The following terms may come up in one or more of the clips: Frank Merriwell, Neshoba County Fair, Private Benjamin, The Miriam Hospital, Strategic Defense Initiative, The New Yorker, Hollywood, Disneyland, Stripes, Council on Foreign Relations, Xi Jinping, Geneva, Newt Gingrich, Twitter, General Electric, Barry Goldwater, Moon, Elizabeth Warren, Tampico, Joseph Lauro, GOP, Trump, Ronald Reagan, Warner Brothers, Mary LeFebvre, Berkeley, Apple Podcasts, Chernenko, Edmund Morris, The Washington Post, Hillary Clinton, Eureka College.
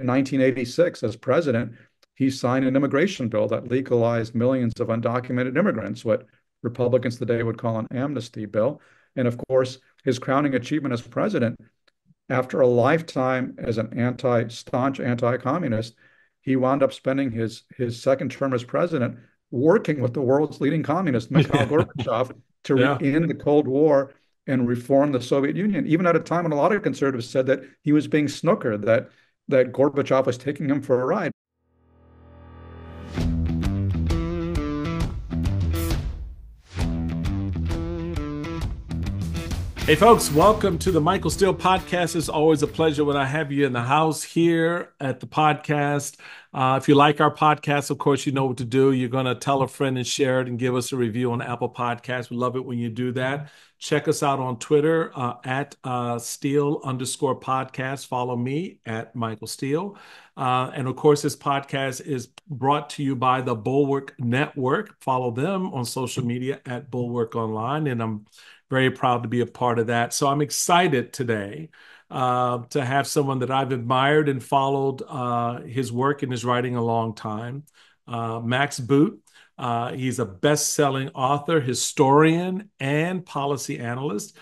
In 1986, as president, he signed an immigration bill that legalized millions of undocumented immigrants, what Republicans today would call an amnesty bill. And of course, his crowning achievement as president, after a lifetime as an staunch anti-communist, he wound up spending his second term as president working with the world's leading communist, Mikhail Gorbachev, to end the Cold War and reform the Soviet Union, even at a time when a lot of conservatives said that he was being snookered, that Gorbachev was taking him for a ride. Hey folks, welcome to the Michael Steele Podcast. It's always a pleasure when I have you in the house here at the podcast. If you like our podcast, of course, you know what to do. You're going to tell a friend and share it and give us a review on Apple Podcasts. We love it when you do that. Check us out on Twitter at Steele_podcast. Follow me at Michael Steele. And of course, this podcast is brought to you by the Bulwark Network. Follow them on social media at Bulwark Online. And I'm very proud to be a part of that. So I'm excited today to have someone that I've admired and followed his work and his writing a long time, Max Boot. He's a best-selling author, historian, and policy analyst.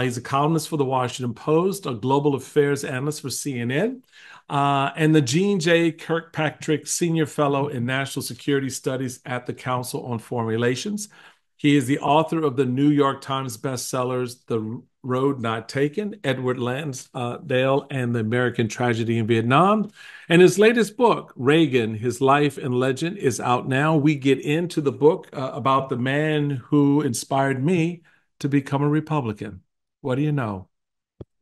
He's a columnist for The Washington Post, a global affairs analyst for CNN, and the Jeane J. Kirkpatrick Senior Fellow in National Security Studies at the Council on Foreign Relations. He is the author of the New York Times bestsellers, The Road Not Taken, Edward Lansdale, and the American Tragedy in Vietnam. And his latest book, Reagan, His Life and Legend, is out now. We get into the book about the man who inspired me to become a Republican. What do you know?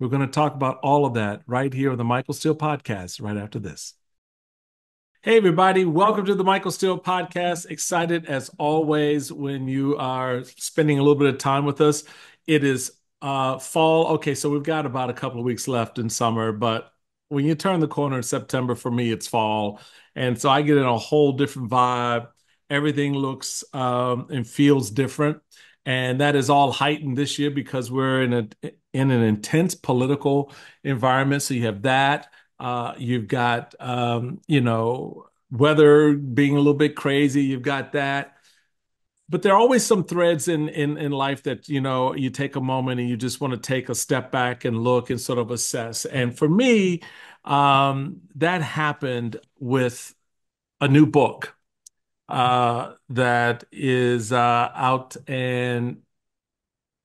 We're going to talk about all of that right here on the Michael Steele Podcast right after this. Hey, everybody. Welcome to the Michael Steele Podcast. Excited, as always, when you are spending a little bit of time with us. It is fall. Okay, so we've got about a couple of weeks left in summer, but when you turn the corner in September, for me, it's fall. And so I get in a whole different vibe. Everything looks and feels different. And that is all heightened this year because we're in an intense political environment. So you have that. You've got, weather being a little bit crazy. You've got that. But there are always some threads in life that, you take a moment and you just want to take a step back and look and sort of assess. And for me, that happened with a new book that is out and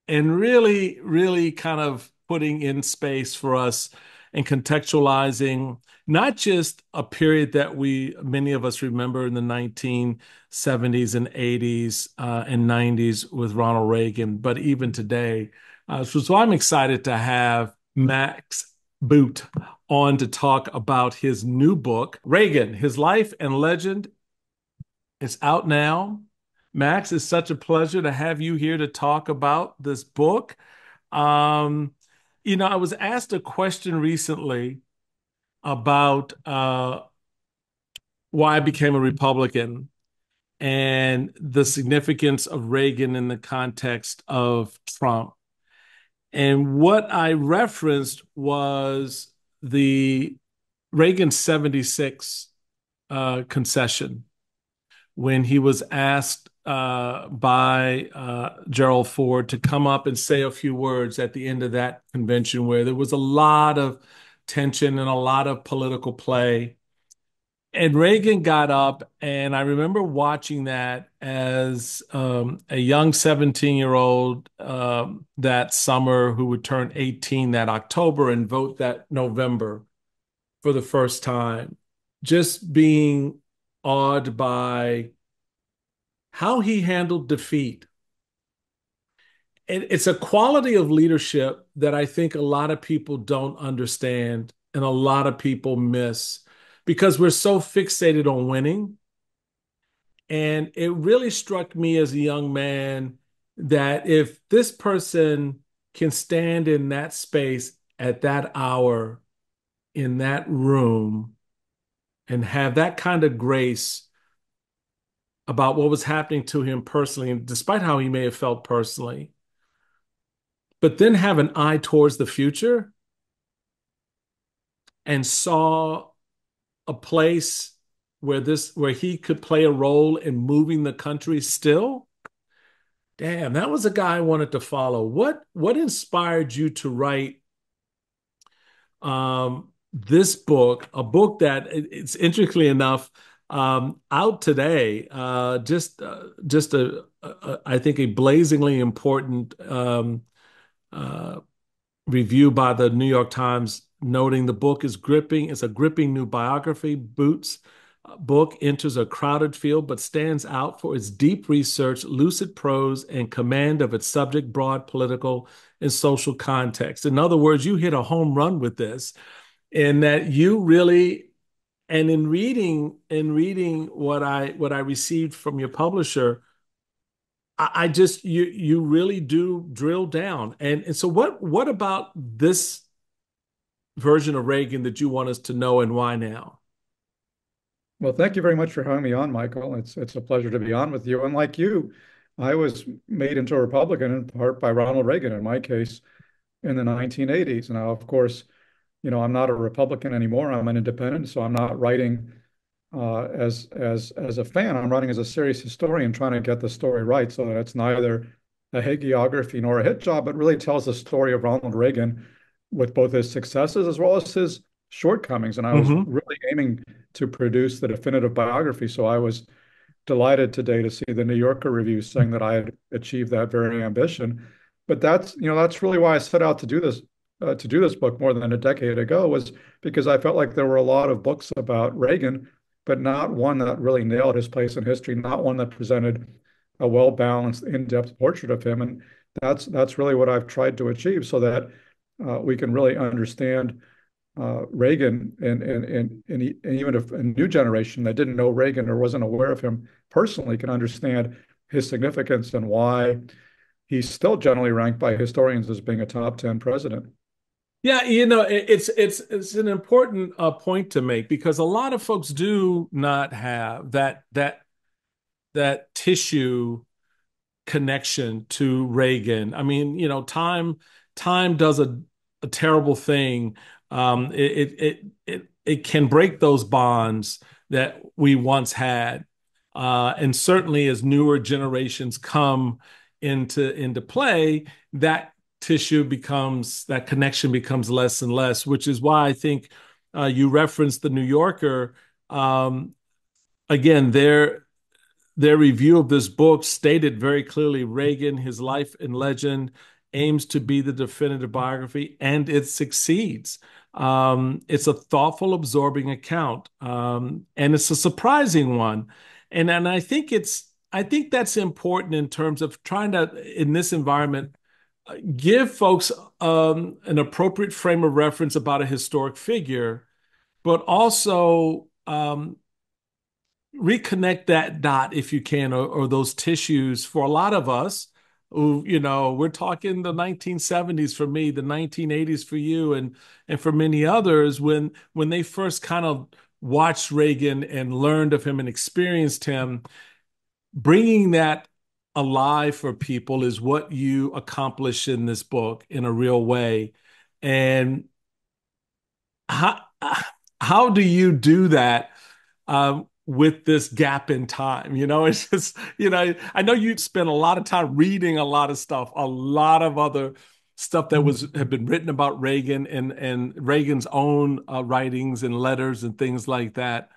really, really kind of putting in space for us and contextualizing not just a period that many of us remember in the 1970s and 80s and 90s with Ronald Reagan, but even today. So I'm excited to have Max Boot on to talk about his new book, Reagan, His Life and Legend. It's out now. Max, it's such a pleasure to have you here to talk about this book. I was asked a question recently about why I became a Republican and the significance of Reagan in the context of Trump. And what I referenced was the Reagan 76 concession when he was asked by Gerald Ford to come up and say a few words at the end of that convention where there was a lot of tension and a lot of political play. And Reagan got up, and I remember watching that as a young 17-year-old that summer who would turn 18 that October and vote that November for the first time, just being awed by how he handled defeat. It's a quality of leadership that I think a lot of people don't understand and a lot of people miss because we're so fixated on winning. And it really struck me as a young man that if this person can stand in that space at that hour, in that room, and have that kind of grace about what was happening to him personally, and despite how he may have felt personally, but then have an eye towards the future and saw a place where he could play a role in moving the country still? Damn, that was a guy I wanted to follow. What inspired you to write this book, a book that it's intricately enough out today, I think a blazingly important review by the New York Times, noting the book is gripping. It's a gripping new biography. Boot's book enters a crowded field but stands out for its deep research, lucid prose, and command of its subject, broad political and social context. In other words, you hit a home run with this, in that you really, and in reading what I received from your publisher, I just you really do drill down. And so what about this version of Reagan that you want us to know, and why now? Well, thank you very much for having me on, Michael. It's a pleasure to be on with you. And like you, I was made into a Republican in part by Ronald Reagan, in my case, in the 1980s. Now, of course, I'm not a Republican anymore. I'm an independent, so I'm not writing as a fan. I'm writing as a serious historian, trying to get the story right, so that it's neither a hagiography nor a hit job, but really tells the story of Ronald Reagan, with both his successes as well as his shortcomings. And I was really aiming to produce the definitive biography. So I was delighted today to see the New Yorker review saying that I had achieved that very ambition. But that's really why I set out to do this book more than a decade ago, was because I felt like there were a lot of books about Reagan, but not one that really nailed his place in history, not one that presented a well-balanced, in-depth portrait of him. And that's really what I've tried to achieve, so that we can really understand Reagan and even a new generation that didn't know Reagan or wasn't aware of him personally can understand his significance and why he's still generally ranked by historians as being a top 10 president. Yeah, it's an important point to make, because a lot of folks do not have that tissue connection to Reagan. I mean, time does a terrible thing. It can break those bonds that we once had, and certainly as newer generations come into play, that connection becomes less and less. Which is why I think you referenced the New Yorker. Again, their review of this book stated very clearly, Reagan, His Life and Legend, aims to be the definitive biography, and it succeeds. It's a thoughtful, absorbing account, and it's a surprising one. And I think that's important in terms of trying to, in this environment, give folks an appropriate frame of reference about a historic figure, but also reconnect that dot if you can, or those tissues. For a lot of us, we're talking the 1970s for me, the 1980s for you, and for many others, when they first kind of watched Reagan and learned of him and experienced him, bringing that alive for people is what you accomplish in this book in a real way. And how do you do that with this gap in time? It's just, I know you spent a lot of time reading a lot of other stuff that had been written about Reagan and Reagan's own writings and letters and things like that.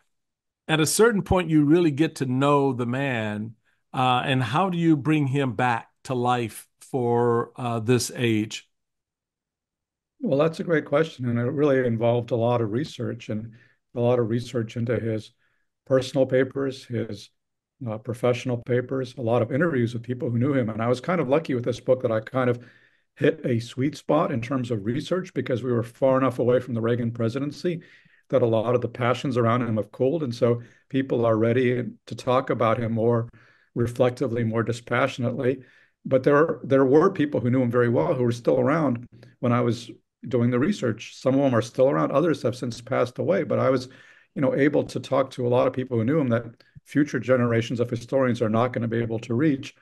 At a certain point, you really get to know the man, and how do you bring him back to life for this age? Well, that's a great question, and it really involved a lot of research, and a lot of research into his personal papers, his professional papers, a lot of interviews with people who knew him. And I was kind of lucky with this book that I kind of hit a sweet spot in terms of research, because we were far enough away from the Reagan presidency that a lot of the passions around him have cooled. And so people are ready to talk about him more reflectively, more dispassionately. But there were people who knew him very well who were still around when I was doing the research. Some of them are still around. Others have since passed away. But I was able to talk to a lot of people who knew him that future generations of historians are not going to be able to reach.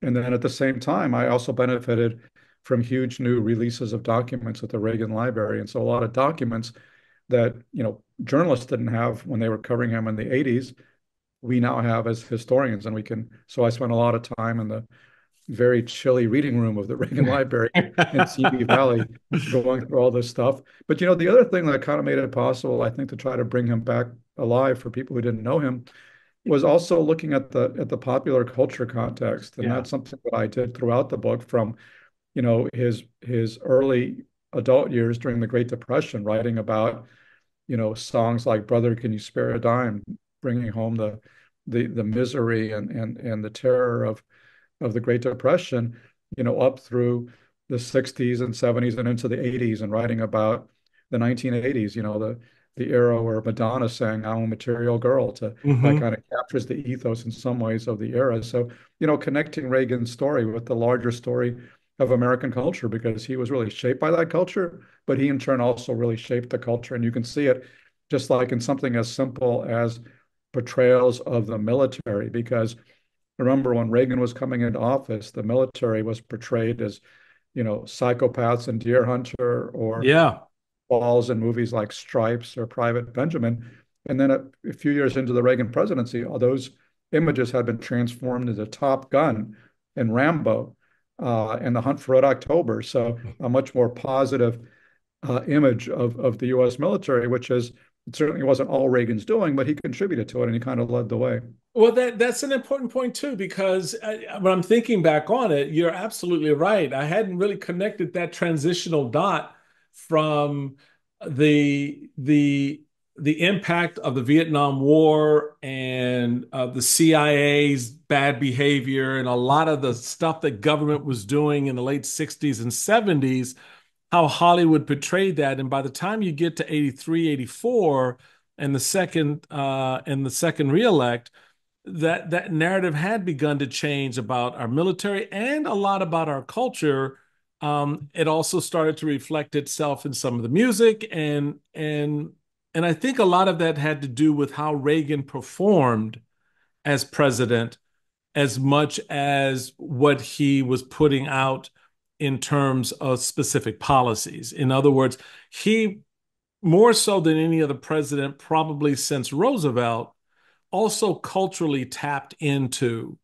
And then at the same time, I also benefited from huge new releases of documents at the Reagan Library. And so a lot of documents that, you know, journalists didn't have when they were covering him in the 80s, we now have as historians, and we can. So I spent a lot of time in the very chilly reading room of the Reagan Library in Simi Valley going through all this stuff. But, you know, the other thing that kind of made it possible, I think, to try to bring him back alive for people who didn't know him was also looking at the popular culture context. And that's something that I did throughout the book from, you know, his early adult years during the Great Depression, writing about, you know, songs like Brother, Can You Spare a Dime, bringing home the misery and the terror of the Great Depression, you know, up through the 60s and 70s and into the 80s, and writing about the 1980s, you know, the era where Madonna sang I'm a Material Girl, to that kind of captures the ethos in some ways of the era. So, you know, connecting Reagan's story with the larger story of American culture, because he was really shaped by that culture, but he in turn also really shaped the culture. And you can see it just like in something as simple as portrayals of the military, because remember when Reagan was coming into office, the military was portrayed as, you know, psychopaths in Deer Hunter, or balls in movies like Stripes or Private Benjamin. And then a few years into the Reagan presidency, all those images had been transformed into Top Gun and Rambo and The Hunt for Red October. So a much more positive image of the U.S. military, which is, it certainly wasn't all Reagan's doing, but he contributed to it and he kind of led the way. Well, that's an important point, too, because when I'm thinking back on it, you're absolutely right. I hadn't really connected that transitional dot from the impact of the Vietnam War and the CIA's bad behavior and a lot of the stuff that government was doing in the late 60s and 70s, how Hollywood portrayed that. And by the time you get to 83, 84, and the second reelect, that narrative had begun to change about our military and a lot about our culture. It also started to reflect itself in some of the music, and I think a lot of that had to do with how Reagan performed as president, as much as what he was putting out in terms of specific policies. In other words, he, more so than any other president, probably since Roosevelt, also culturally tapped into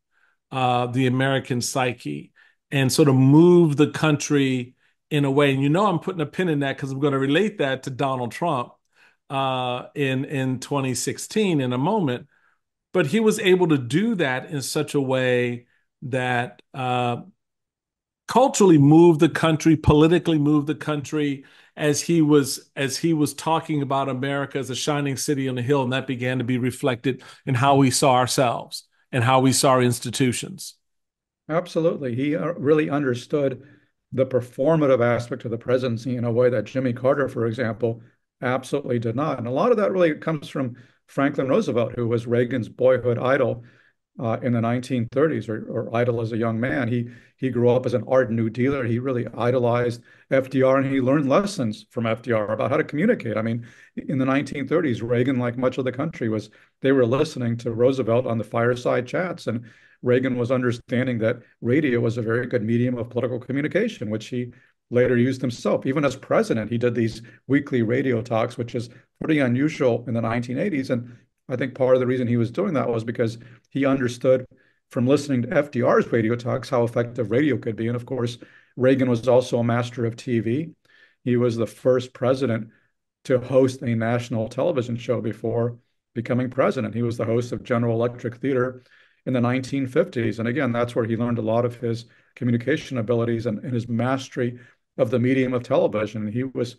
the American psyche and sort of moved the country in a way. And, you know, I'm putting a pin in that because I'm going to relate that to Donald Trump in 2016 in a moment. But he was able to do that in such a way that culturally moved the country, politically moved the country, as he was talking about America as a shining city on a hill, and that began to be reflected in how we saw ourselves and how we saw our institutions. Absolutely. He really understood the performative aspect of the presidency in a way that Jimmy Carter, for example, absolutely did not. And a lot of that really comes from Franklin Roosevelt, who was Reagan's boyhood idol in the 1930s, or idol as a young man. He grew up as an ardent New Dealer. He really idolized FDR, and he learned lessons from FDR about how to communicate. I mean, in the 1930s, Reagan, like much of the country, they were listening to Roosevelt on the fireside chats, and Reagan was understanding that radio was a very good medium of political communication, which he later used himself. Even as president, he did these weekly radio talks, which is pretty unusual in the 1980s. And I think part of the reason he was doing that was because he understood from listening to FDR's radio talks how effective radio could be. And of course, Reagan was also a master of TV. He was the first president to host a national television show before becoming president. He was the host of General Electric Theater in the 1950s. And again, that's where he learned a lot of his communication abilities and his mastery of the medium of television. He was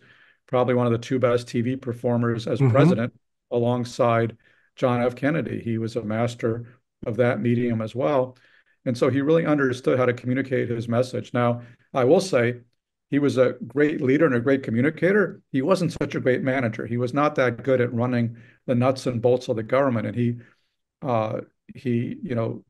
probably one of the two best TV performers as president, alongside John F. Kennedy. He was a master of that medium as well. And so he really understood how to communicate his message. Now, I will say he was a great leader and a great communicator. He wasn't such a great manager. He was not that good at running the nuts and bolts of the government. And he you know,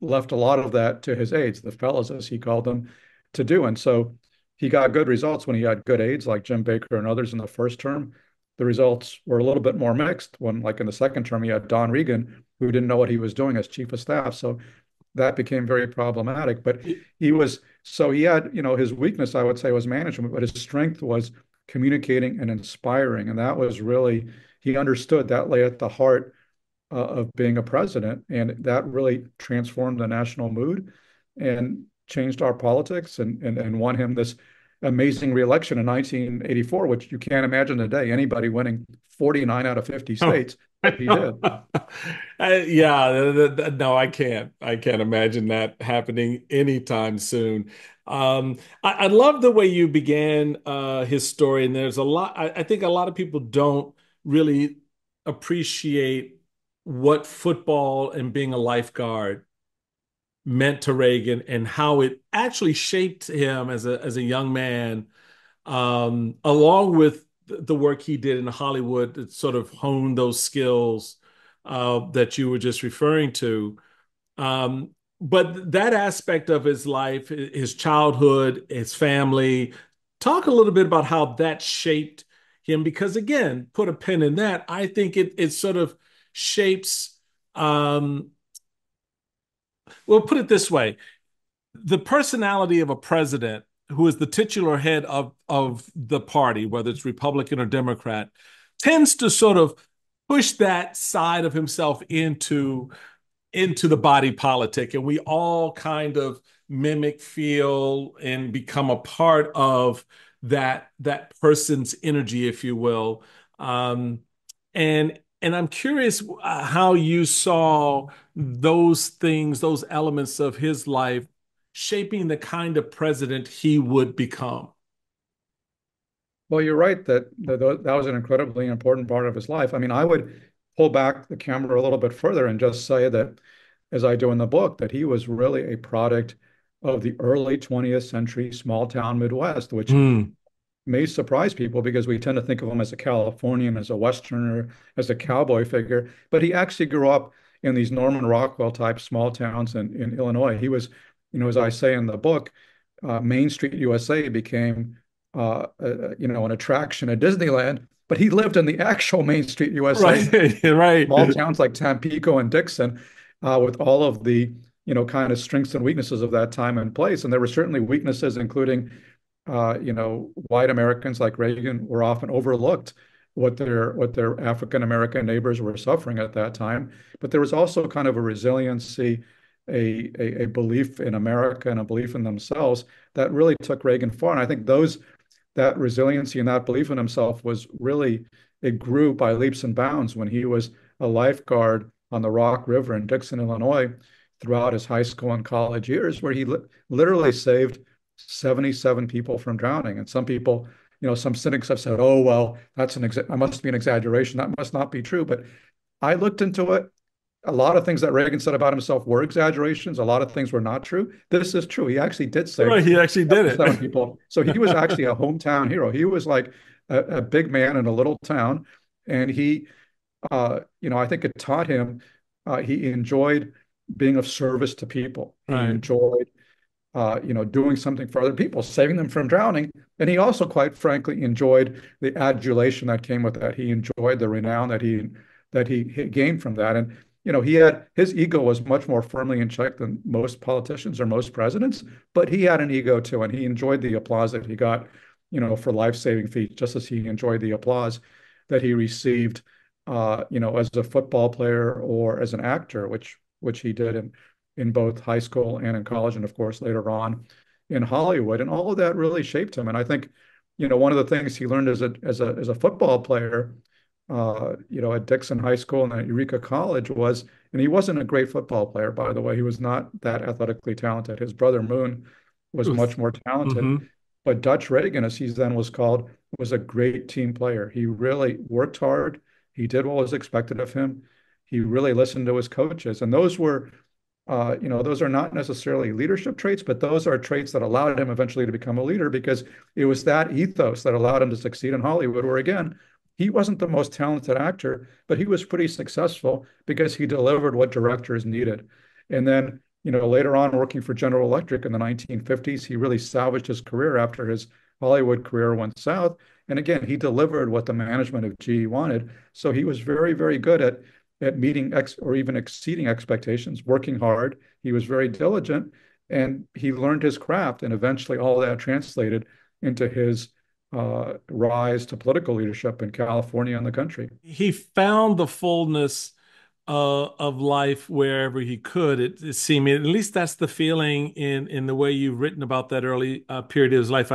left a lot of that to his aides, the fellas, as he called them, to do. And so he got good results when he had good aides like Jim Baker and others in the first term. The results were a little bit more mixed when, like in the second term, he had Don Regan, who didn't know what he was doing as chief of staff. So that became very problematic. But he had, you know, his weakness, I would say, was management, but his strength was communicating and inspiring. And that was really, he understood that lay at the heart of being a president. And that really transformed the national mood and changed our politics and won him this amazing reelection in 1984, which you can't imagine today, anybody winning 49 out of 50 states. Oh. He did. No, I can't imagine that happening anytime soon. I love the way you began his story. And there's a lot, I think a lot of people don't really appreciate what football and being a lifeguard meant to Reagan and how it actually shaped him as a young man, along with the work he did in Hollywood that sort of honed those skills that you were just referring to. But that aspect of his life, his childhood, his family, talk a little bit about how that shaped him, because again, put a pin in that, I think it sort of shapes, well, put it this way. The personality of a president who is the titular head of the party, whether it's Republican or Democrat, tends to sort of push that side of himself into the body politic. And we all kind of mimic, feel, and become a part of that person's energy, if you will. And I'm curious how you saw those things, those elements of his life shaping the kind of president he would become. Well, you're right that was an incredibly important part of his life. I mean, I would pull back the camera a little bit further and just say that, as I do in the book, that he was really a product of the early 20th century small town Midwest, which may surprise people because we tend to think of him as a Californian, as a Westerner, as a cowboy figure. But he actually grew up in these Norman Rockwell type small towns in Illinois. He was, as I say in the book, Main Street USA became, an attraction at Disneyland, but he lived in the actual Main Street USA. Right, right. Small towns like Tampico and Dixon, with all of the, kind of strengths and weaknesses of that time and place. And there were certainly weaknesses, including white Americans like Reagan were often overlooked what their African-American neighbors were suffering at that time. But there was also kind of a resiliency, a belief in America and a belief in themselves that really took Reagan far. And I think that resiliency and that belief in himself it grew by leaps and bounds when he was a lifeguard on the Rock River in Dixon, Illinois, throughout his high school and college years, where he literally saved 77 people from drowning. And some people, some cynics have said, oh, well, that must be an exaggeration. That must not be true. But I looked into it. A lot of things that Reagan said about himself were exaggerations. A lot of things were not true. This is true. He actually did save. Right, he actually did it. People. So he was actually a hometown hero. He was like a big man in a little town. And he, I think it taught him, he enjoyed being of service to people. Right. He enjoyed doing something for other people, saving them from drowning. And he also, quite frankly, enjoyed the adulation that came with that. He enjoyed the renown that he gained from that. And, his ego was much more firmly in check than most politicians or most presidents, but he had an ego too. And he enjoyed the applause that he got, for life-saving feats, just as he enjoyed the applause that he received, as a football player or as an actor, which he did. And in both high school and in college, and of course, later on in Hollywood. And all of that really shaped him. And I think, one of the things he learned as a football player, at Dixon High School and at Eureka College was, and he wasn't a great football player, by the way, he was not that athletically talented. His brother Moon was much more talented, but Dutch Reagan, as he then was called, was a great team player. He really worked hard. He did what was expected of him. He really listened to his coaches. And those were, those are not necessarily leadership traits, but those are traits that allowed him eventually to become a leader, because it was that ethos that allowed him to succeed in Hollywood, where, again, he wasn't the most talented actor, but he was pretty successful because he delivered what directors needed. And then, later on working for General Electric in the 1950s, he really salvaged his career after his Hollywood career went south. And again, he delivered what the management of GE wanted. So he was very, very good at meeting or even exceeding expectations, working hard. He was very diligent, and he learned his craft, and eventually all that translated into his rise to political leadership in California and the country. He found the fullness of life wherever he could, it seemed. At least that's the feeling in the way you've written about that early period of his life.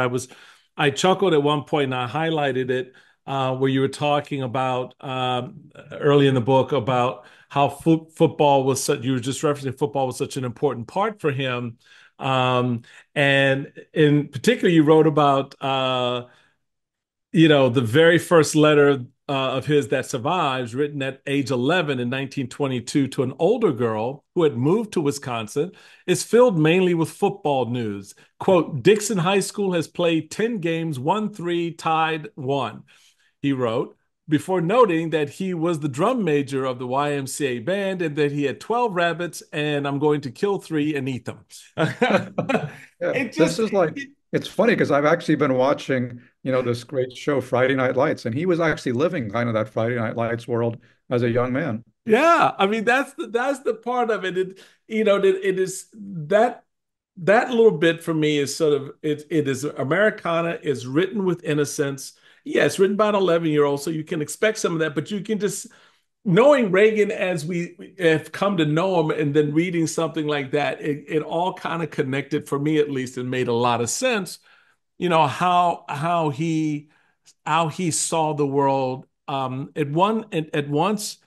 I chuckled at one point, and I highlighted it, where you were talking about early in the book about how football was such, you were just referencing football was such an important part for him. And in particular, you wrote about, the very first letter of his that survives, written at age 11 in 1922 to an older girl who had moved to Wisconsin, is filled mainly with football news. Quote, "Dixon High School has played 10 games, 1-3, tied 1," he wrote, before noting that he was the drum major of the YMCA band and that he had 12 rabbits and I'm going to kill 3 and eat them. It's funny because I've actually been watching, this great show, Friday Night Lights, and he was actually living kind of that Friday Night Lights world as a young man. Yeah, I mean, that's the part of it. It is that little bit for me is sort of it is Americana is written with innocence. Yeah, it's written by an 11-year-old, so you can expect some of that, but you can just, knowing Reagan as we have come to know him and then reading something like that, it all kind of connected for me, at least, and made a lot of sense, how he saw the world at once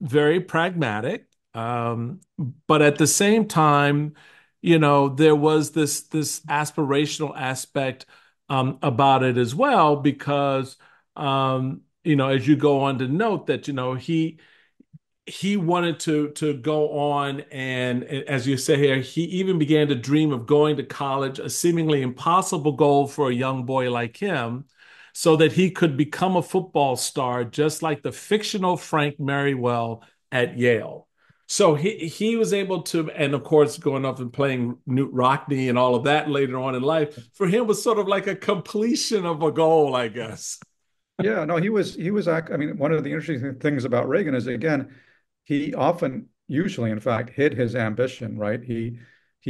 very pragmatic, but at the same time, there was this aspirational aspect about it as well, because as you go on to note that, he wanted to go on. And as you say here, he even began to dream of going to college, a seemingly impossible goal for a young boy like him, so that he could become a football star, just like the fictional Frank Merriwell at Yale. So he was able to, and of course, going up and playing Newt Rockne and all of that later on in life, for him was sort of like a completion of a goal, I guess. Yeah, no, he was. I mean, one of the interesting things about Reagan is, again, he often, usually, in fact, hid his ambition. Right? He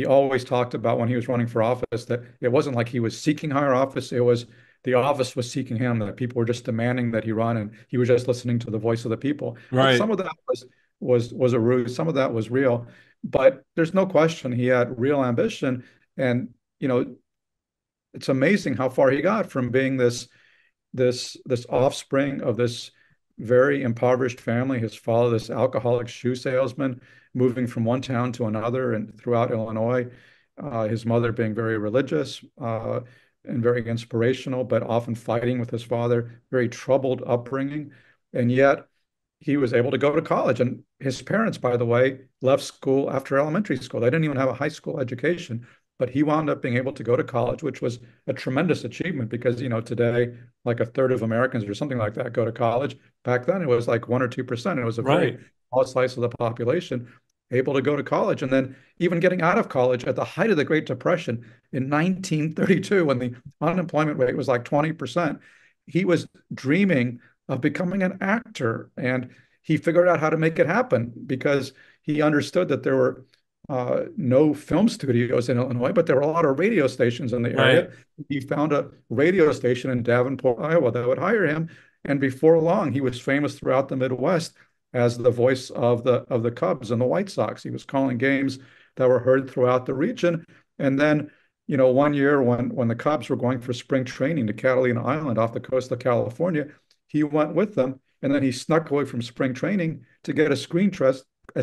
always talked about when he was running for office that it wasn't like he was seeking higher office. It was the office was seeking him. That people were just demanding that he run, and he was just listening to the voice of the people. Right. And some of that was a ruse. Some of that was real, but there's no question he had real ambition. And it's amazing how far he got from being this offspring of this very impoverished family, his father, this alcoholic shoe salesman, moving from one town to another and throughout Illinois, his mother being very religious and very inspirational, but often fighting with his father, very troubled upbringing. And yet he was able to go to college. And his parents, by the way, left school after elementary school. They didn't even have a high school education. But he wound up being able to go to college, which was a tremendous achievement because, today, like a third of Americans or something like that go to college. Back then, it was like 1 or 2%. It was a very small slice of the population able to go to college. And then even getting out of college at the height of the Great Depression in 1932, when the unemployment rate was like 20%, he was dreaming of becoming an actor. And he figured out how to make it happen because he understood that there were no film studios in Illinois, but there were a lot of radio stations in the area. Right. He found a radio station in Davenport, Iowa, that would hire him, and before long, he was famous throughout the Midwest as the voice of the Cubs and the White Sox. He was calling games that were heard throughout the region. And then, one year when the Cubs were going for spring training to Catalina Island off the coast of California, he went with them, and then he snuck away from spring training to get a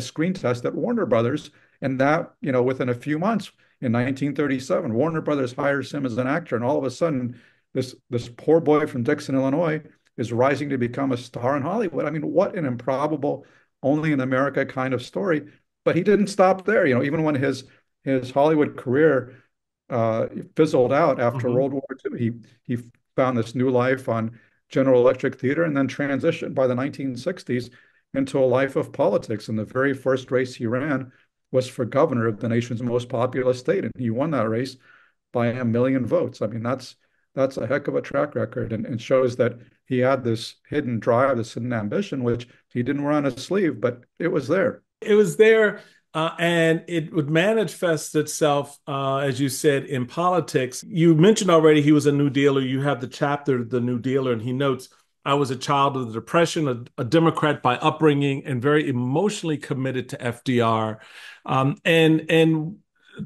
screen test at Warner Brothers. And that, within a few months, in 1937, Warner Brothers hires him as an actor. And all of a sudden, this poor boy from Dixon, Illinois, is rising to become a star in Hollywood. I mean, what an improbable, only in America kind of story. But he didn't stop there. Even when his Hollywood career fizzled out after World War II, he found this new life on General Electric Theater and then transitioned by the 1960s into a life of politics. And the very first race he ran was for governor of the nation's most populous state, and he won that race by 1 million votes. I mean, that's a heck of a track record, and shows that he had this hidden drive, this hidden ambition, which he didn't wear on his sleeve, but it was there. And it would manifest itself, as you said, in politics. You mentioned already he was a New Dealer. You have the chapter, The New Dealer, and he notes, I was a child of the Depression, a Democrat by upbringing, and very emotionally committed to FDR. And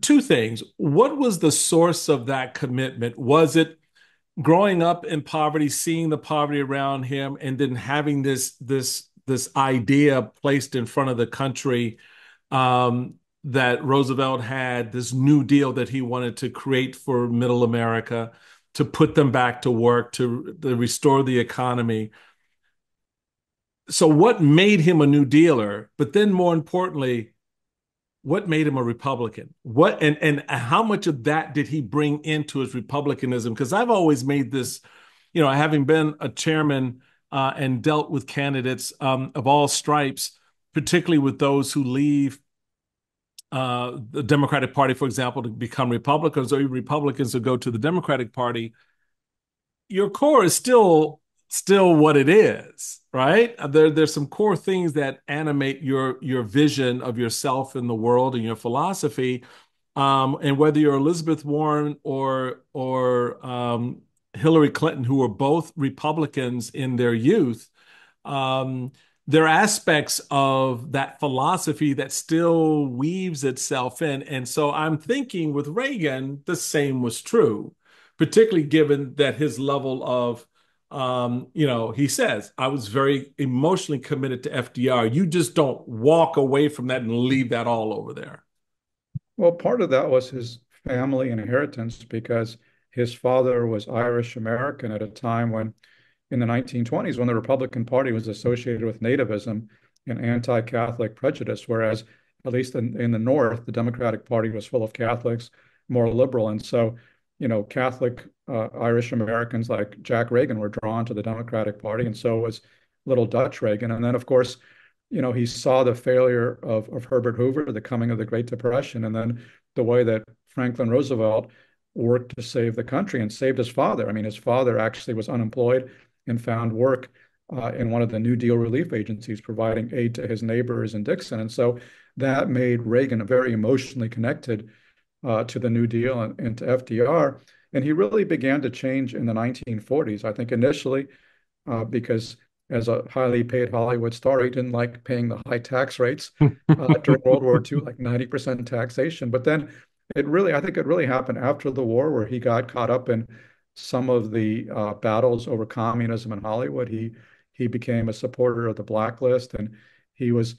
two things. What was the source of that commitment? Was it growing up in poverty, seeing the poverty around him, and then having this idea placed in front of the country that Roosevelt had, this New Deal that he wanted to create for middle America, to put them back to work, to restore the economy? So what made him a New Dealer? But then more importantly, what made him a Republican? What and how much of that did he bring into his Republicanism? Because I've always made this, having been a chairman and dealt with candidates of all stripes, particularly with those who leave the Democratic Party, for example, to become Republicans, or Republicans who go to the Democratic Party, your core is still what it is, right? There's some core things that animate your vision of yourself in the world and your philosophy. And whether you're Elizabeth Warren or Hillary Clinton, who were both Republicans in their youth, there are aspects of that philosophy that still weaves itself in. And so I'm thinking with Reagan, the same was true, particularly given that his level of, he says, I was very emotionally committed to FDR. You just don't walk away from that and leave that all over there. Well, part of that was his family inheritance, because his father was Irish American at a time when, in the 1920s, when the Republican Party was associated with nativism and anti-Catholic prejudice, whereas at least in the North, the Democratic Party was full of Catholics, more liberal. And so, Catholic Irish Americans like Jack Reagan were drawn to the Democratic Party, and so was little Dutch Reagan. And then, of course, he saw the failure of Herbert Hoover, the coming of the Great Depression, and then the way that Franklin Roosevelt worked to save the country and saved his father. I mean, his father actually was unemployed and found work in one of the New Deal relief agencies, providing aid to his neighbors in Dixon. And so that made Reagan very emotionally connected to the New Deal and to FDR. And he really began to change in the 1940s, I think initially, because as a highly paid Hollywood star, he didn't like paying the high tax rates during World War II, like 90% taxation. But then it really happened after the war, where he got caught up in some of the battles over communism in Hollywood. He became a supporter of the blacklist, and he was,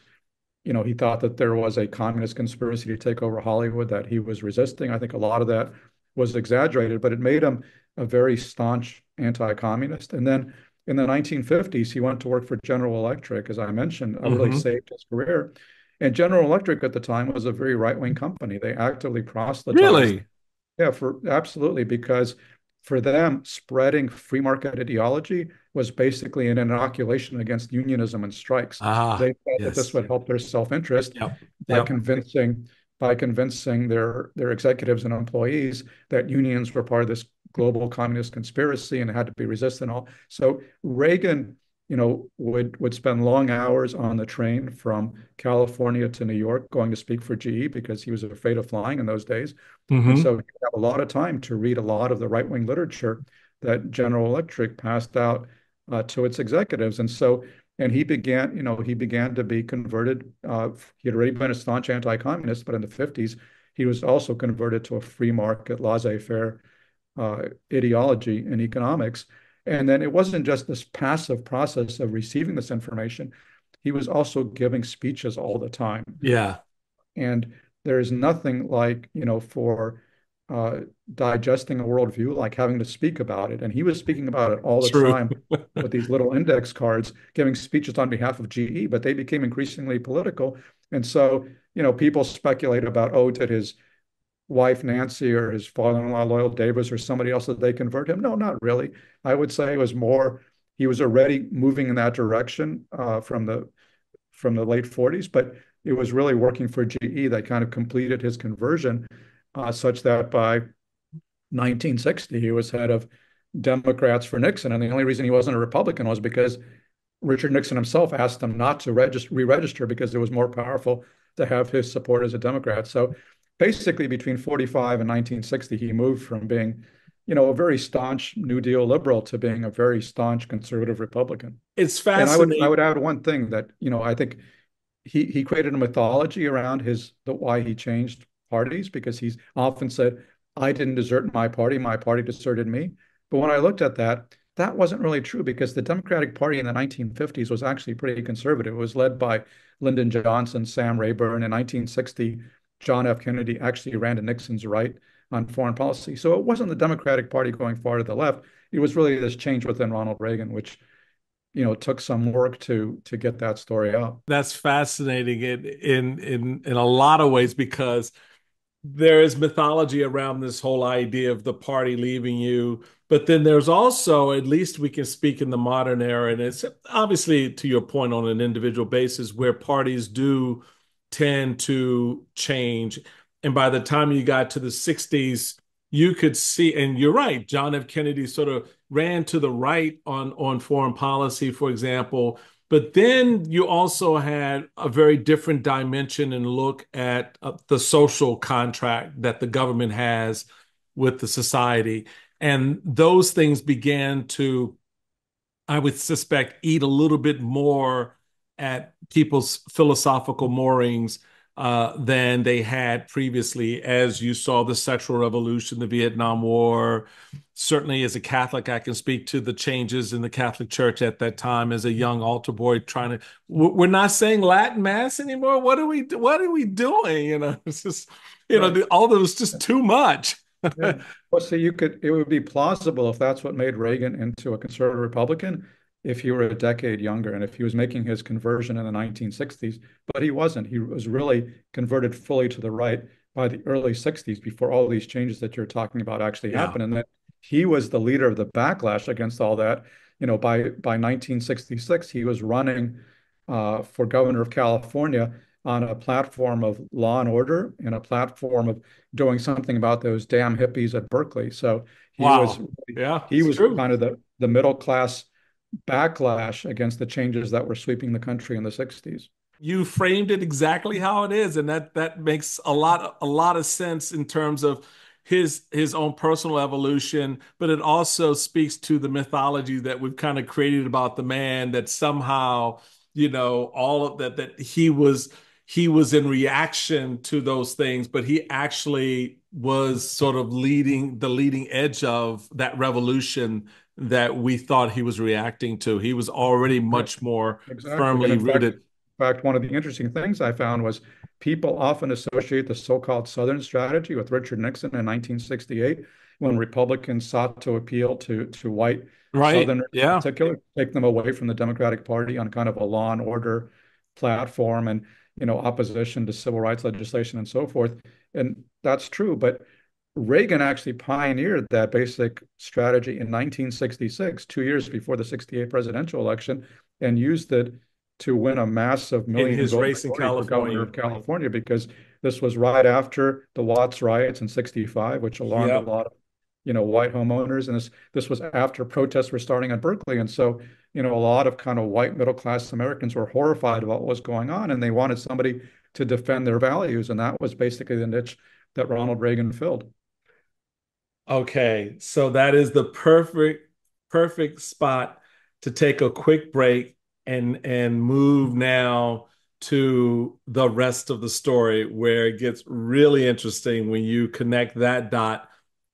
he thought that there was a communist conspiracy to take over Hollywood that he was resisting. I think a lot of that was exaggerated, but it made him a very staunch anti-communist. And then in the 1950s, he went to work for General Electric, as I mentioned, really saved his career. And General Electric at the time was a very right-wing company. They actively proselytized. Really? Yeah, absolutely, because for them, spreading free market ideology was basically an inoculation against unionism and strikes. They thought that this would help their self-interest by convincing their executives and employees that unions were part of this global communist conspiracy and had to be resisted and all. So Reagan, would spend long hours on the train from California to New York going to speak for GE, because he was afraid of flying in those days. And so he had a lot of time to read a lot of the right-wing literature that General Electric passed out to its executives. And so, he began to be converted. He had already been a staunch anti-communist, but in the 50s, he was also converted to a free market, laissez-faire ideology in economics. And then it wasn't just this passive process of receiving this information. He was also giving speeches all the time. Yeah. And there is nothing like, for digesting a worldview, like having to speak about it. And he was speaking about it all the time with these little index cards, giving speeches on behalf of GE, but they became increasingly political. And so, people speculate about, did his wife Nancy or his father-in-law Loyal Davis or somebody else that they convert him? No, not really. I would say it was more, he was already moving in that direction from the late 40s, but it was really working for GE that kind of completed his conversion, such that by 1960, he was head of Democrats for Nixon. And the only reason he wasn't a Republican was because Richard Nixon himself asked him not to re-register because it was more powerful to have his support as a Democrat. So basically between 45 and 1960, he moved from being, you know, a very staunch New Deal liberal to being a very staunch conservative Republican. It's fascinating. And I would add one thing that, you know, I think he created a mythology around why he changed parties, because he's often said, I didn't desert my party deserted me. But when I looked at that, that wasn't really true, because the Democratic Party in the 1950s was actually pretty conservative. It was led by Lyndon Johnson, Sam Rayburn. In 1960, John F. Kennedy actually ran to Nixon's right on foreign policy. So it wasn't the Democratic Party going far to the left. It was really this change within Ronald Reagan, which, you know, took some work to get that story out. That's fascinating in a lot of ways, because there is mythology around this whole idea of the party leaving you. But then there's also, at least we can speak in the modern era, and it's obviously, to your point, on an individual basis, where parties do tend to change. And by the time you got to the 60s, you could see, and you're right, John F. Kennedy sort of ran to the right on foreign policy, for example. But then you also had a very different dimension and look at the social contract that the government has with the society. And those things began to, I would suspect, eat a little bit more at people's philosophical moorings than they had previously, as you saw the sexual revolution, the Vietnam War. Certainly as a Catholic, I can speak to the changes in the Catholic Church at that time as a young altar boy trying to, we're not saying Latin Mass anymore. What are we doing? You know, it's just, you know, all that was just too much. Yeah. Well, so it would be plausible if that's what made Reagan into a conservative Republican, if he were a decade younger and if he was making his conversion in the 1960s, but he wasn't. He was really converted fully to the right by the early 60s, before all these changes that you're talking about actually happened. And then he was the leader of the backlash against all that. You know, by 1966, he was running for governor of California on a platform of law and order and a platform of doing something about those damn hippies at Berkeley. So he was kind of the middle class backlash against the changes that were sweeping the country in the 60s. You framed it exactly how it is, and that makes a lot of sense in terms of his own personal evolution, but it also speaks to the mythology that we've kind of created about the man, that somehow, you know, all of that he was in reaction to those things, but he actually was sort of leading edge of that revolution that we thought he was reacting to. He was already much more firmly rooted. In fact, one of the interesting things I found was people often associate the so-called Southern strategy with Richard Nixon in 1968, when Republicans sought to appeal to white Southerners in particular, take them away from the Democratic Party on kind of a law and order platform and, you know, opposition to civil rights legislation and so forth. And that's true, but Reagan actually pioneered that basic strategy in 1966, 2 years before the 68 presidential election, and used it to win a massive million in his race in California, governor of California, because this was right after the Watts riots in 65, which alarmed a lot of, you know, white homeowners. And this was after protests were starting at Berkeley. And so, you know, a lot of kind of white middle-class Americans were horrified about what was going on, and they wanted somebody to defend their values. And that was basically the niche that Ronald Reagan filled. Okay, so that is the perfect spot to take a quick break and move now to the rest of the story, where it gets really interesting when you connect that dot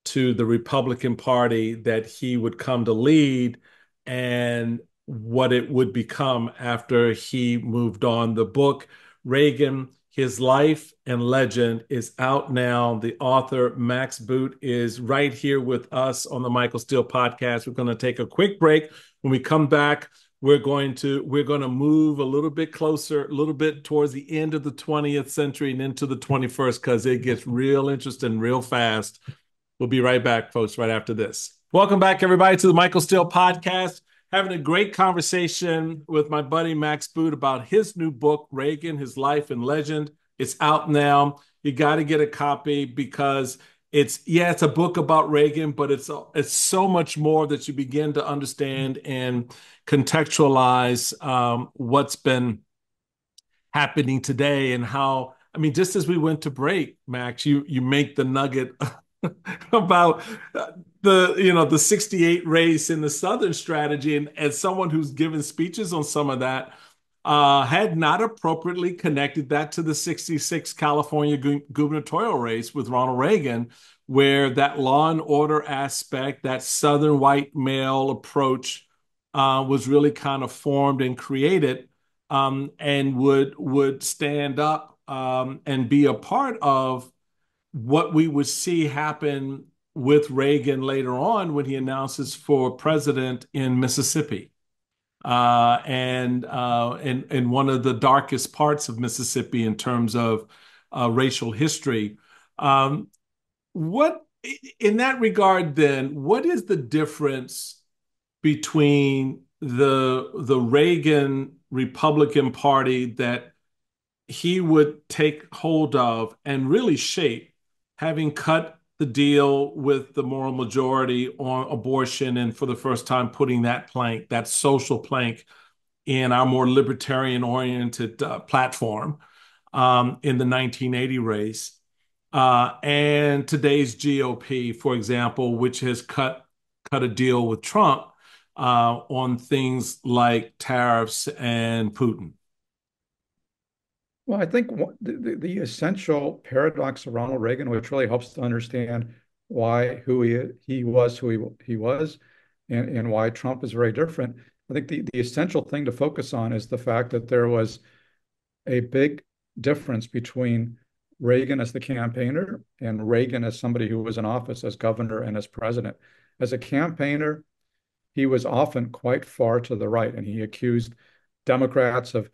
to the Republican Party that he would come to lead and what it would become after he moved on. The book, Reagan, His Life and Legend, is out now. The author, Max Boot, is right here with us on the Michael Steele podcast. We're going to take a quick break. When we come back, we're going to move a little bit closer, a little bit towards the end of the 20th century and into the 21st, because it gets real interesting real fast. We'll be right back, folks, right after this. Welcome back, everybody, to the Michael Steele podcast. Having a great conversation with my buddy Max Boot about his new book, Reagan, His Life and Legend. It's out now. You got to get a copy, because it's a book about Reagan, but it's so much more that you begin to understand and contextualize what's been happening today and how, I mean, just as we went to break, Max, you make the nugget about the, you know, the 68 race in the Southern strategy. And as someone who's given speeches on some of that, had not appropriately connected that to the 66 California gubernatorial race with Ronald Reagan, where that law and order aspect, that Southern white male approach was really kind of formed and created and would stand up and be a part of what we would see happen with Reagan later on when he announces for president in Mississippi. And one of the darkest parts of Mississippi in terms of racial history. What, in that regard, then, what is the difference between the Reagan Republican Party that he would take hold of and really shape, having cut the deal with the moral majority on abortion and for the first time putting that plank, that social plank, in our more libertarian-oriented platform in the 1980 race, and today's GOP, for example, which has cut a deal with Trump on things like tariffs and Putin? Well, I think the essential paradox of Ronald Reagan, which really helps to understand why who he was, and why Trump is very different. I think the essential thing to focus on is the fact that there was a big difference between Reagan as the campaigner and Reagan as somebody who was in office as governor and as president. As a campaigner, he was often quite far to the right, and he accused Democrats of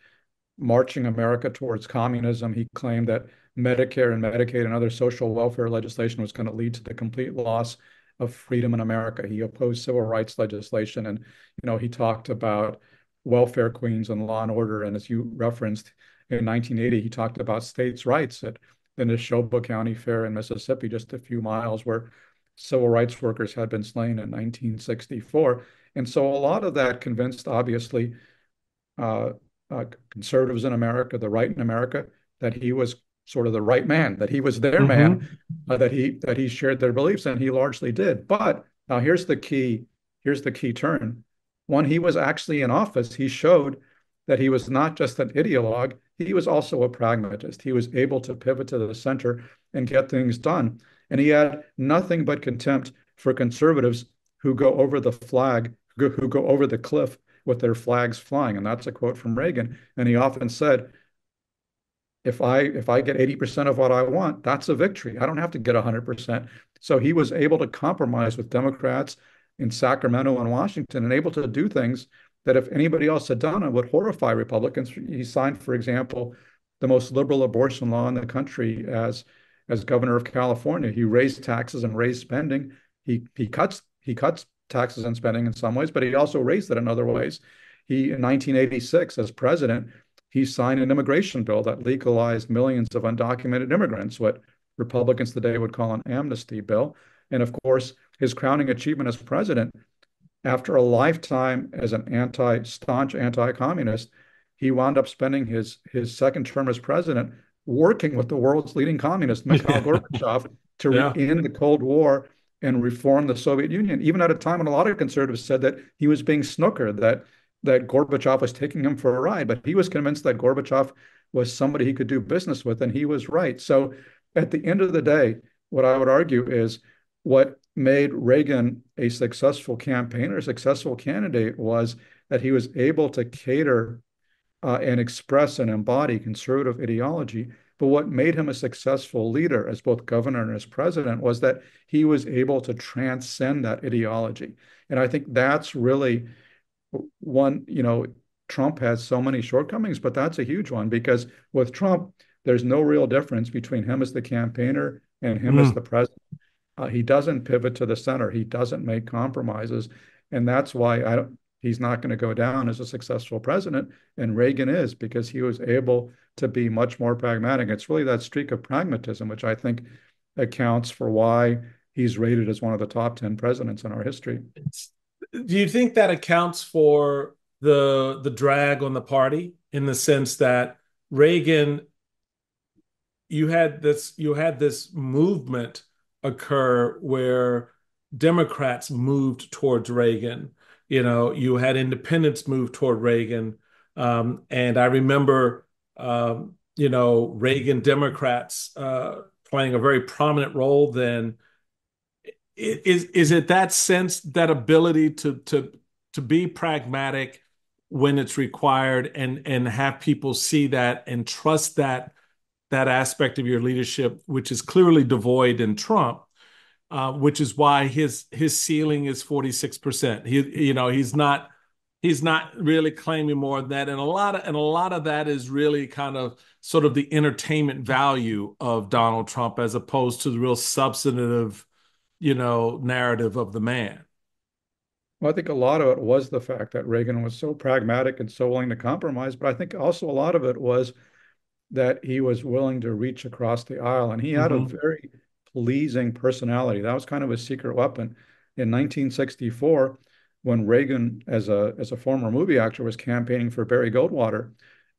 marching America towards communism. He claimed that Medicare and Medicaid and other social welfare legislation was going to lead to the complete loss of freedom in America. He opposed civil rights legislation. And, you know, he talked about welfare queens and law and order. And as you referenced, in 1980, he talked about states' rights at the Neshoba County Fair in Mississippi, just a few miles, where civil rights workers had been slain in 1964. And so a lot of that convinced, obviously, conservatives in America, the right in America, that he was sort of the right man, that he was their man, that he shared their beliefs, and he largely did. But now here's the key turn. When he was actually in office, he showed that he was not just an ideologue, he was also a pragmatist. He was able to pivot to the center and get things done. And he had nothing but contempt for conservatives who go over the flag, who go over the cliff with their flags flying. And that's a quote from Reagan. And he often said, if I get 80% of what I want, that's a victory. I don't have to get 100%. So he was able to compromise with Democrats in Sacramento and Washington and able to do things that if anybody else had done, it would horrify Republicans. He signed, for example, the most liberal abortion law in the country as governor of California. He raised taxes and raised spending. He cuts taxes and spending in some ways, but he also raised it in other ways. He, in 1986, as president, he signed an immigration bill that legalized millions of undocumented immigrants, what Republicans today would call an amnesty bill. And of course, his crowning achievement as president, after a lifetime as an staunch anti-communist, he wound up spending his second term as president working with the world's leading communist, Mikhail Gorbachev, to end the Cold War and reform the Soviet Union, even at a time when a lot of conservatives said that he was being snookered, that Gorbachev was taking him for a ride. But he was convinced that Gorbachev was somebody he could do business with, and he was right. So at the end of the day, what I would argue is what made Reagan a successful campaigner, a successful candidate, was that he was able to cater and express and embody conservative ideology. But what made him a successful leader as both governor and as president was that he was able to transcend that ideology. And I think that's really one, you know, Trump has so many shortcomings, but that's a huge one, because with Trump, there's no real difference between him as the campaigner and him as the president. He doesn't pivot to the center. He doesn't make compromises. And that's why he's not going to go down as a successful president. And Reagan is, because he was able to be much more pragmatic. It's really that streak of pragmatism, which I think accounts for why he's rated as one of the top 10 presidents in our history. Do you think that accounts for the drag on the party, in the sense that Reagan, you had this movement occur where Democrats moved towards Reagan. You know, you had independents move toward Reagan. And I remember, Reagan Democrats playing a very prominent role then. Is it that sense, that ability to be pragmatic when it's required and have people see that and trust that aspect of your leadership, which is clearly devoid in Trump, which is why his ceiling is 46%. He's not really claiming more than that, and a lot of that is really kind of sort of the entertainment value of Donald Trump as opposed to the real substantive, narrative of the man. Well, I think a lot of it was the fact that Reagan was so pragmatic and so willing to compromise, but I think also a lot of it was that he was willing to reach across the aisle, and he had a very pleasing personality. That was kind of his secret weapon. In 1964, when Reagan, as a former movie actor, was campaigning for Barry Goldwater,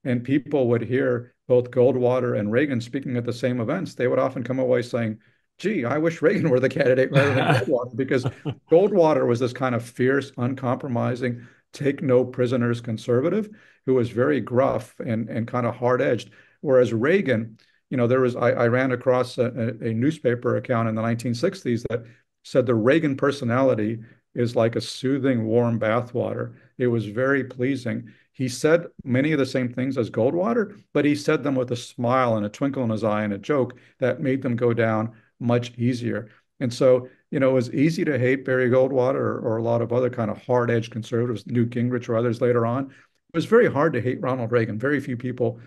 and people would hear both Goldwater and Reagan speaking at the same events, they would often come away saying, "Gee, I wish Reagan were the candidate rather than Goldwater," because Goldwater was this kind of fierce, uncompromising, take no prisoners conservative who was very gruff and kind of hard-edged. Whereas Reagan, I ran across a newspaper account in the 1960s that said the Reagan personality is like a soothing, warm bathwater. It was very pleasing. He said many of the same things as Goldwater, but he said them with a smile and a twinkle in his eye and a joke that made them go down much easier. And so, it was easy to hate Barry Goldwater or a lot of other kind of hard-edged conservatives, Newt Gingrich or others later on. It was very hard to hate Ronald Reagan. Very few people,